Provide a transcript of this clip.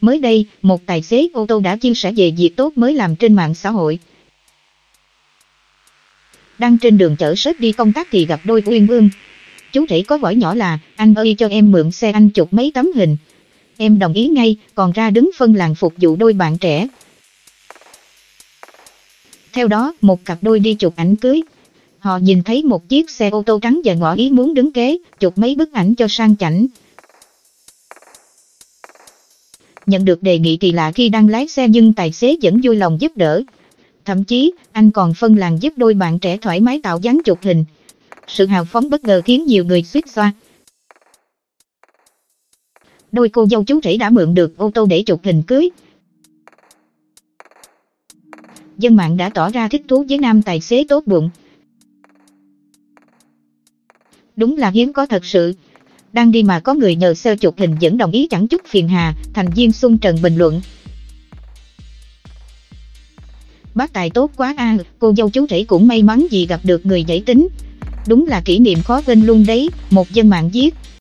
Mới đây, một tài xế ô tô đã chia sẻ về việc tốt mới làm trên mạng xã hội. Đang trên đường chở sếp đi công tác thì gặp đôi uyên ương. Chú rể có gọi nhỏ là: "Anh ơi, cho em mượn xe anh chụp mấy tấm hình." Em đồng ý ngay, còn ra đứng phân làn phục vụ đôi bạn trẻ. Theo đó, một cặp đôi đi chụp ảnh cưới. Họ nhìn thấy một chiếc xe ô tô trắng và ngỏ ý muốn đứng kế, chụp mấy bức ảnh cho sang chảnh. Nhận được đề nghị kỳ lạ khi đang lái xe nhưng tài xế vẫn vui lòng giúp đỡ. Thậm chí, anh còn phân làn giúp đôi bạn trẻ thoải mái tạo dáng chụp hình. Sự hào phóng bất ngờ khiến nhiều người suýt xoa. Đôi cô dâu chú rể đã mượn được ô tô để chụp hình cưới. Dân mạng đã tỏ ra thích thú với nam tài xế tốt bụng. Đúng là hiếm có thật sự. Đang đi mà có người nhờ xe chụp hình vẫn đồng ý chẳng chút phiền hà, thành viên Xuân Trần bình luận. Bác tài tốt quá à, cô dâu chú rể cũng may mắn vì gặp được người dễ tính. Đúng là kỷ niệm khó quên luôn đấy, một dân mạng viết.